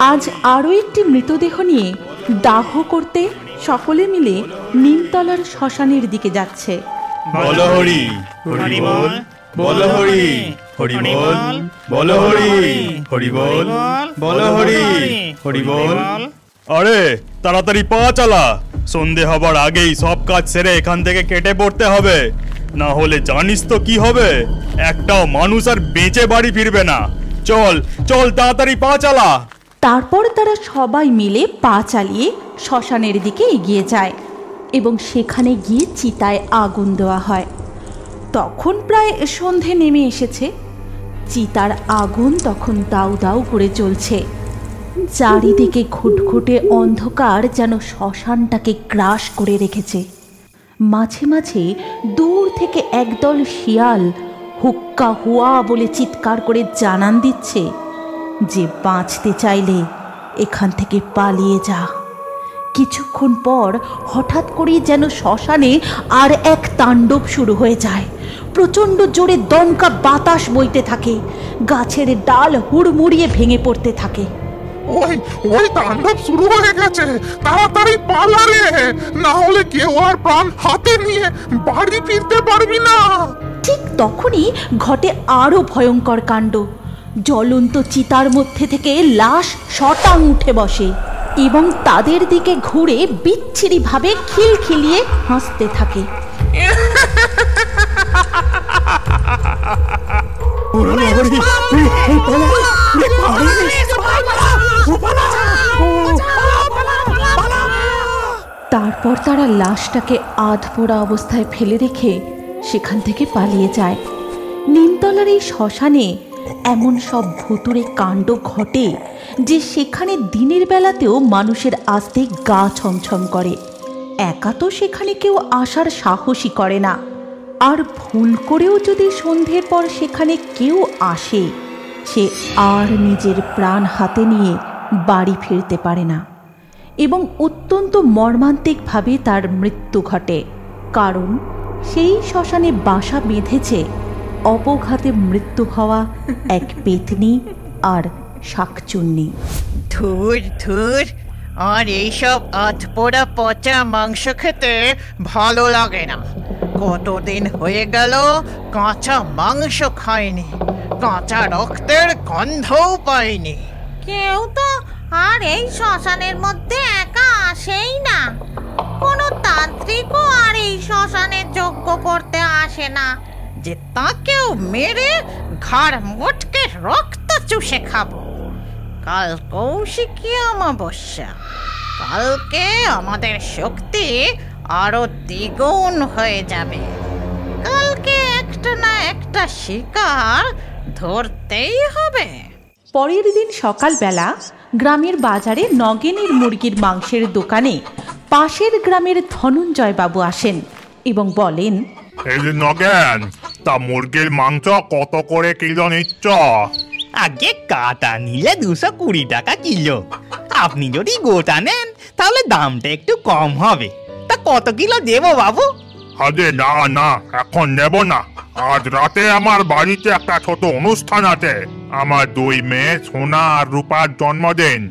आज आरो एक मृतदेह निये दाह करते सकले मिले नीमतलार शशानेर दिके जाच्छे। अरे ताड़ाताड़ी पा चला, सन्धे हबार आगेई सब काज सेरे एखान थेके केटे पड़ते हबे, ना होले जानिस तो कि हबे, एकटाओ मानुष आर बेंचे बाड़ी फिरबे ना। चल चल ताड़ाताड़ी पा चला। तारपर तारा सबाई मिले पा चालिए शशानेर दिके एगिए जाए एबं सेखाने गिये चिताय आगुन देवा हय। तखन प्राय सन्धे नेमे एसेछे। चितार आगुन तखन दाउ दाउ करे चलछे। चारिदिके खुटखुटे अंधकार जेन शशानटाके ग्रास करे रेखेछे। माझे माझे दूर थेके एकदल शियाल हुक्का हुआ बोले चित्कार करे जानान दिच्छे जे बाँचते चाइले एखान थेके पालिए जा। किछुक्षण पर हठात् करेई जेन शशाने आर एक तांडव शुरू हो जाए। प्रचंड जोरे दमका बातास बইতে থাকে, गाछेर डाल हुड़मुड़िए भेंगे पड़ते थाके। ओई ओई तांडव शुरू हो गेছে, তাড়াতাড়ি পালা রে, না হলে কেউ আর প্রাণ হাতে নিয়ে বাড়ি ফিরতে পারবি না। ঠিক তখনই ঘটে আরো ভয়ঙ্কর कांड। ज्वलंत चितार मध्य थेके लाश शटांग उठे बसे एवं तादेर दिके घुरे बिच्छिरी भावे खिलखिलिए हासते थाके। तारपर तारा लाशटाके आधपोड़ा अवस्थाय फेले रेखे सेखान थेके पालिए जाय। नीमतलार एई शशाने एमन सब भुतुरे कांड घटे जे सेखाने दिनेर बेलातेओ मानुषेर आस्ते गा छमछम करे। एका तो सेखाने केउ आसार साहसई करे ना, आर भूल करेओ जोदि सन्धेर पर सेखाने केउ आसे से आर निजेर प्राण हाते निये बाड़ी फिरते पारे ना एबं अत्यंत मर्मान्तिकभावे तार मृत्यु घटे। कारण सेई शशाने बासा बेधेछे अपघाते मृत्यु हवा एक पेतनी और शाकचुन्नी। धूर धूर और ये सब आधपोड़ा पचा मांस खेते भालो लागे ना। कतदिन हये गेलो काँचा मांस खाइनी, काँचा रक्तेर गन्धও পাইনি। কেউ তো আর এই শ্মশানের মধ্যে একা আসেই না, কোনো তান্ত্রিকও আর এই শ্মশানে যজ্ঞ করতে আসে না যে তাকে মেরে ঘাড় মোটকে রক্ত চুষে খাবো। কাল কৌশিকী অমাবস্যা, কালকে আমাদের শক্তি আরো দ্বিগুণ হয়ে যাবে, কালকে একটা না একটা শিকার ধরতেই হবে। পরের দিন সকালবেলা গ্রামের বাজারে নগেনের মুরগির মাংসের দোকানে পাশের গ্রামের ধনঞ্জয় বাবু আসেন এবং বলেন, মুরগির মাংস কত করে কিলো নিচ্ছ? আগে কাটা নিলে 220 টাকা কিলো, আপনি যদি গোটা নেন তাহলে দামটা একটু কম হবে। তা কত কিলো দেবো বাবু? আরে না না, এখন নেব না। আজ রাতে আমার বাড়িতে একটা ছোট অনুষ্ঠান আছে, আমার দুই মেয়ে সোনা আর রূপার জন্মদিন।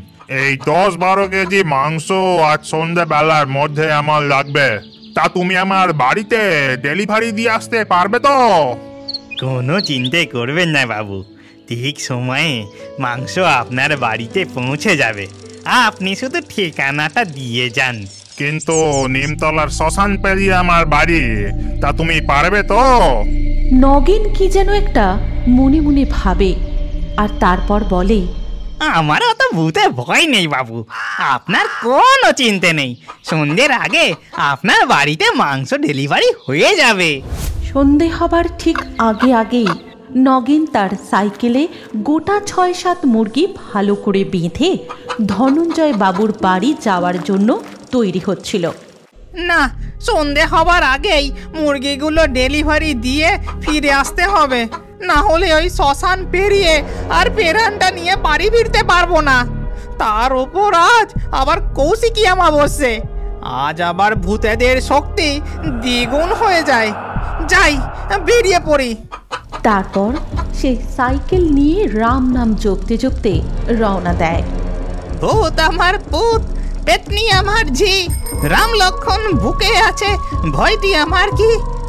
এই 10-12 কেজি মাংস আজ সন্ধ্যাবেলার মধ্যে আমার লাগবে। তা তুমি আমার বাড়িতে ডেলিভারি দিয়ে আসতে পারবে তো? কোনো চিন্তা করবেন না বাবু, ঠিক সময়ে মাংস আপনার বাড়িতে পৌঁছে যাবে, আপনি শুধু ঠিকানাটা দিয়ে যান। কিন্তু নিমতলার শ্মশান পেরিয়ে আমার বাড়ি, তা তুমি পারবে তো? নগেন কি যেন একটা মনে মনে ভাবে আর তারপর বলে, আমার অত ভূতে ভয় নেই বাবু, আপনার কোনো চিন্তা নেই, সন্ধ্যের আগে আপনার বাড়িতে মাংস ডেলিভারি হয়ে যাবে। সন্ধে হবার ঠিক আগে আগেই নগেন তার সাইকেলে গোটা 6-7 মুরগি ভালো করে বেঁধে ধনঞ্জয় বাবুর বাড়ি যাওয়ার জন্য তৈরি হচ্ছিল। না, সন্ধে হবার আগেই মুরগিগুলো ডেলিভারি দিয়ে ফিরে আসতে হবে, না হলে ওই শ্মশান পেরিয়ে আর পেরানটা নিয়ে বাড়ি ফিরতে পারবো না। তার উপর আজ আবার কৌশিকী অমাবস্যা, আজ আবার ভূতেদের শক্তি দ্বিগুণ হয়ে যায়। যাই, বেরিয়ে পড়ি। তারপর সে সাইকেল নিয়ে রাম নাম জপতে জপতে রওনা দেয়। भूत आमार पूत पेतनी आमार जी राम लक्षण बुके आछे भय दिए आमार की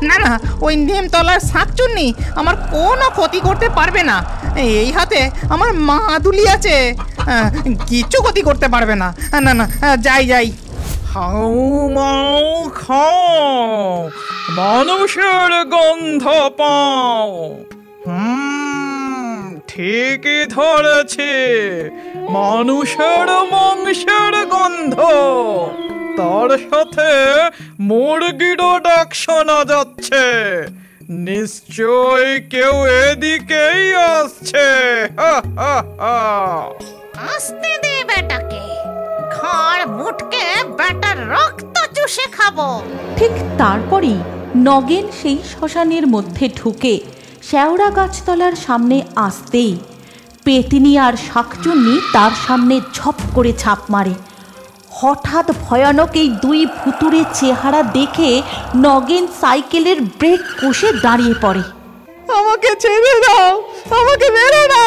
ना ना ओई नेमतलार শাকচুন্নি आमार कोनो क्षति करते पारबे ना एई हाते आमार मादुली आछे किछु क्षति करते पारबे ना ना ना जाई जाई হাউ মাউ খাও মানুষের গন্ধ পাও ঠিকই ধরেছে মানুষের মাংসের গন্ধ তার সাথে মুরগিরও ডাক শোনা যাচ্ছে নিশ্চয় কেউ এদিকেই আসছে আসতে দে বেটাকে ঘর মুটকে বেটার রক্ত চুষে খাবো ঠিক তারপরই নগেন সেই শ্মশানের মধ্যে ঢুকে শেওড়া গাছতলার সামনে আসতেই পেতনি আর শাকচুন্নি তার সামনে ঝপ করে ঝাঁপ মারে হঠাৎ ভয়ানক এই দুই ভুতুড়ে চেহারা দেখে নগেন সাইকেলের ব্রেক কষে দাঁড়িয়ে পড়ে আমাকে ছেড়ে দাও আমাকে মেরো না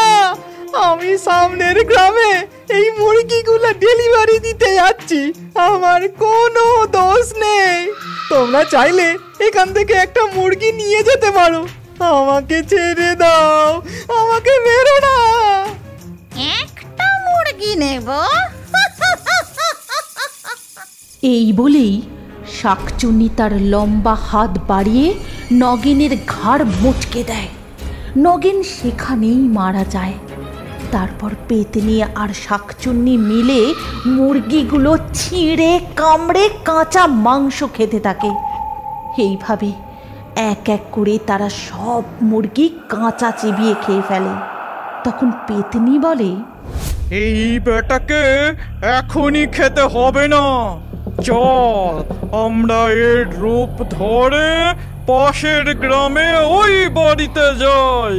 আমি সামনের গ্রামে এই মুরগিগুলো ডেলিভারি দিতে যাচ্ছি আমার কোনো দোষ নেই তোমরা চাইলে এখান থেকে একটা মুরগি নিয়ে যেতে পারো আমাকে ছেড়ে দাও আমাকে মেরো না একটা মুরগি নেব এই বলেই শাকচুন্নি তার লম্বা হাত বাড়িয়ে নগেনের ঘাড় মুটকে দেয় নগেন সেখানেই মারা যায় তারপর পেতনি আর শাকচুন্নি মিলে মুরগিগুলো ছিঁড়ে কামড়ে কাঁচা মাংস খেতে থাকে এইভাবে এক এক করে তারা সব মুরগি কাঁচা চিবিয়ে খেয়ে ফেলে তখন পেতনি বলে এই বেটাকে এখনই খেতে হবে না চল আমরা এর রূপ ধরে পাশের গ্রামে ওই বাড়িতে যাই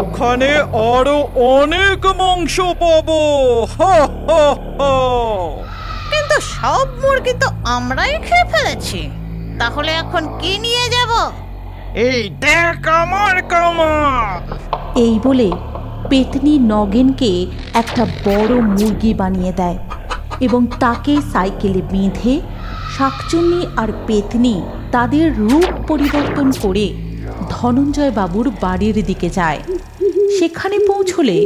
ওখানে আরো অনেক মাংস পাবো হা হা হা কিন্তু সব মুরগি তো আমরাই খেয়ে ফেলেছি তাহলে এখন কি নিয়ে যাব এই দেখ আমার কামান এই বলে পেতনি নগেনকে একটা বড় মুরগি বানিয়ে দেয় এবং তাকে সাইকেলে বেঁধে শাকচুন্নি আর পেতনি তাদের রূপ পরিবর্তন করে ধনঞ্জয় বাবুর বাড়ির দিকে যায় সেখানে পৌঁছলে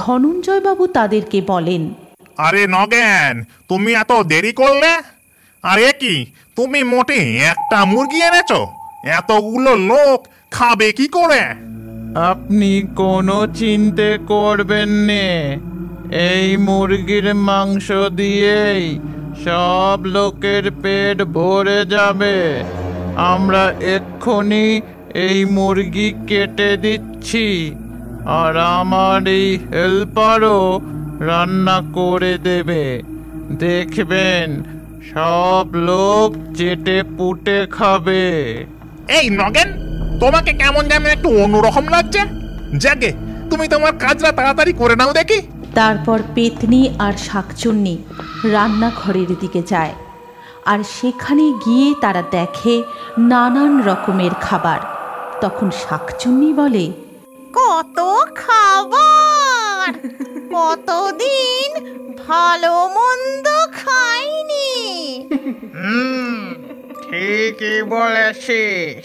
ধনঞ্জয় বাবু তাদেরকে বলেন আরে নগেন তুমি এত দেরি করলে আরে কি তুমি মোটে একটা মুরগি এনেছো এতগুলো লোক খাবে কি করে আপনি কোনো চিন্তা করবেন না এই মুরগির মাংস দিয়েই সব লোকের পেট ভরে যাবে আমরা এক্ষুনি এই মুরগি কেটে দিচ্ছি আর আমার এই হেল্পারও রান্না করে দেবে দেখবেন সব লোক চেটে পুটে খাবে এই নগেন তোমাকে কেমন জানি একটু অন্যরকম লাগছে জাগে তুমি তোমার কাজটা তাড়াতাড়ি করে নাও দেখি তারপর পেতনি আর শাকচুন্নি রান্নাঘরের দিকে যায় আর সেখানে গিয়ে তারা দেখে নানান রকমের খাবার তখন শাকচুন্নি বলে কত খাবার কতদিন ভালো মন্দ খাইনি ঠিকই বলেছিস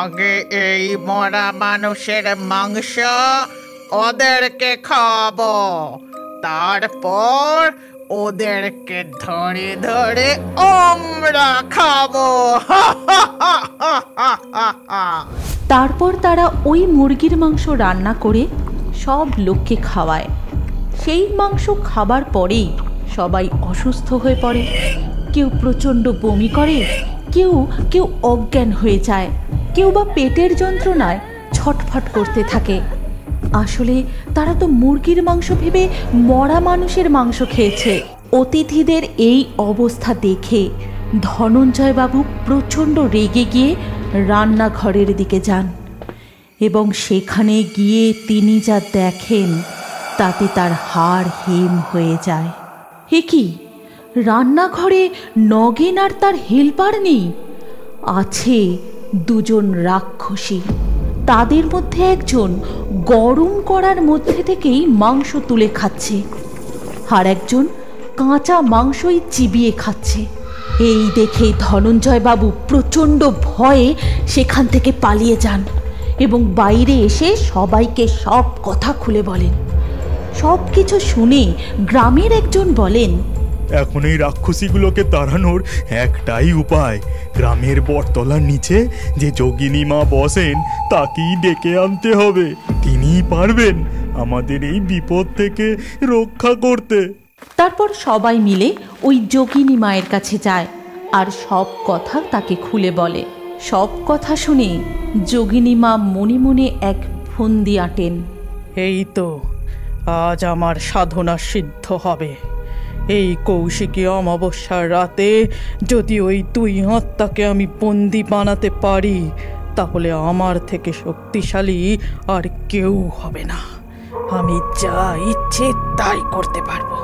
আগে এই মরা মানুষের মাংস ওদেরকে খাবো তারপর ওদেরকে ধরে ধরে আমরা খাবো তারপর তারা ওই মুরগির মাংস রান্না করে সব লোককে খাওয়ায় সেই মাংস খাবার পরেই সবাই অসুস্থ হয়ে পড়ে কেউ প্রচণ্ড বমি করে কেউ কেউ অজ্ঞান হয়ে যায় কেউ বা পেটের যন্ত্রণায় ছটফট করতে থাকে আসলে তারা তো মুরগির মাংস ভেবে মরা মানুষের মাংস খেয়েছে অতিথিদের এই অবস্থা দেখে ধনঞ্জয়বাবু প্রচণ্ড রেগে গিয়ে রান্নাঘরের দিকে যান এবং সেখানে গিয়ে তিনি যা দেখেন তাতে তার হাড় হিম হয়ে যায় হে কি রান্নাঘরে নগেন আর তার হেল্পার নেই আছে দুজন রাক্ষসী তাদের মধ্যে একজন গরম করার মধ্যে থেকেই মাংস তুলে খাচ্ছে और एकजन काँचा मांसई चिबिए खाচ্ছে। এই দেখে ধনঞ্জয় বাবু প্রচণ্ড ভয়ে সেখান থেকে পালিয়ে যান এবং বাইরে এসে সবাইকে সব কথা খুলে বলেন। সব কিছু শুনে গ্রামের একজন বলেন, এখন এই রাক্ষসীগুলোকে তাড়ানোর একটাই উপায়, গ্রামের বটতলার নিচে যে যোগিনীমা বসেন তাকেই ডেকে আনতে হবে, তিনিই পারবেন আমাদের এই বিপদ থেকে রক্ষা করতে। তারপর সবাই মিলে ওই যোগিনী মায়ের কাছে যায় আর সব কথা তাকে খুলে বলে। সব কথা শুনে যোগিনী মা মনে মনে এক ফন্দি আঁটেন, এই তো আজ আমার সাধনা সিদ্ধ হবে, এই কৌশিকী অমাবস্যার রাতে যদি ওই দুই আত্মাকে আমি বন্দি বানাতে পারি তাহলে আমার থেকে শক্তিশালী আর কেউ হবে না, আমি যা ইচ্ছে তাই করতে পারবো,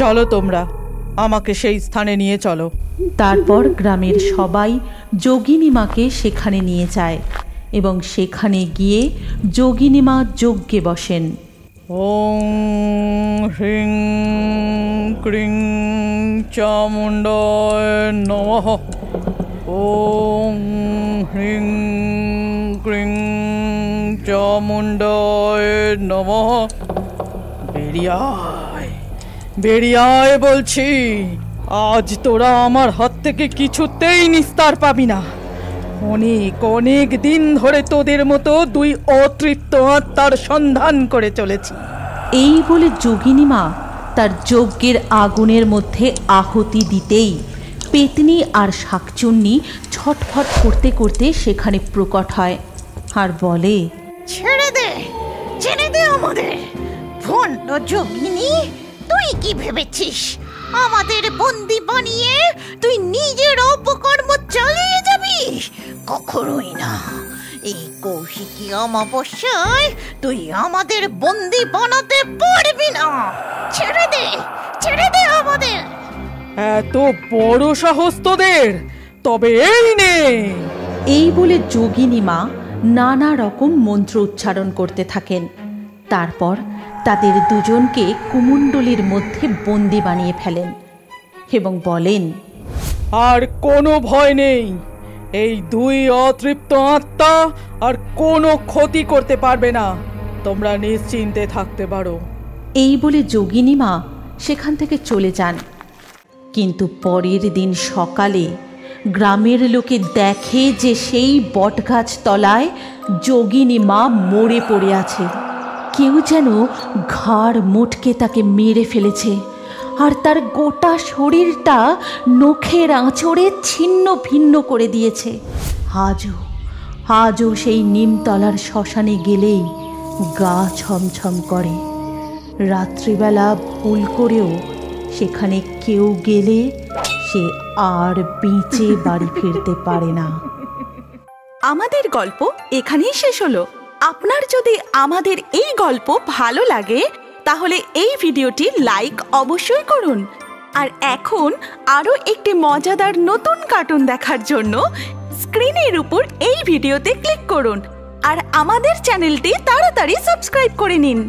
চলো তোমরা আমাকে সেই স্থানে নিয়ে চলো। তারপর গ্রামের সবাই যোগিনীমাকে সেখানে নিয়ে যায় এবং সেখানে গিয়ে যোগিনীমা যজ্ঞে বসেন। ॐ ह्रीं क्रीं चामुण्डाय नमः, ॐ ह्रीं क्रीं चामुण्डाय नमः, বেরিয়ায় বেরিয়ায় বলছি, আজ তোরা আমার হাত থেকে কিছুতেই নিস্তার পাবি না। অনেক অনেক দিন ধরে তোদের মতো দুই অতৃপ্ত আত্মার সন্ধান করে চলেছি। এই বলে যোগিনীমা তার যজ্ঞের আগুনের মধ্যে আহুতি দিতেই পেতনি আর শাকচুন্নি ছটফট করতে করতে সেখানে প্রকট হয় আর বলে, ছেড়ে দে, ছেড়ে দে আমাদের, ভণ্ড যোগিনী, তুই কি ভেবেছিস আমাদের বন্দি বানিয়ে তুই নিজের অপকর্ম চালিয়ে যাবি? কখনোই না, এই কৌশিকী অমাবস্যায় তুই আমাদের বন্দি বানাতে পারবি না, ছেড়ে দে, ছেড়ে দে আমাদের। এত বড় সাহস তোদের, তবে এই নে। এই বলে যোগিনীমা নানা রকম মন্ত্র উচ্চারণ করতে থাকেন। তারপর তাদের দুজনকে কুমণ্ডলীর মধ্যে বন্দি বানিয়ে ফেলেন এবং বলেন, আর কোনো ভয় নেই, এই দুই অতৃপ্ত আত্মা আর কোনো ক্ষতি করতে পারবে না, তোমরা নিশ্চিন্তে থাকতে পারো। এই বলে যোগিনীমা সেখান থেকে চলে যান। কিন্তু পরের দিন সকালে গ্রামের লোকে দেখে যে সেই বটগাছ তলায় যোগিনীমা মরে পড়ে আছে, কেউ যেন ঘাড় মোটকে তাকে মেরে ফেলেছে আর তার গোটা শরীরটা নখের আঁচড়ে ছিন্ন ভিন্ন করে দিয়েছে। আজও আজও সেই নিমতলার শ্মশানে গেলেই গা ছমছম করে, রাত্রিবেলা ভুল করেও সেখানে কেউ গেলে সে আর বেঁচে বাড়ি ফিরতে পারে না। আমাদের গল্প এখানেই শেষ হলো। আপনার যদি আমাদের এই গল্প ভালো লাগে তাহলে এই ভিডিওটি লাইক অবশ্যই করুন, আর এখন আরও একটি মজাদার নতুন কার্টুন দেখার জন্য স্ক্রিনের উপর এই ভিডিওতে ক্লিক করুন আর আমাদের চ্যানেলটি তাড়াতাড়ি সাবস্ক্রাইব করে নিন।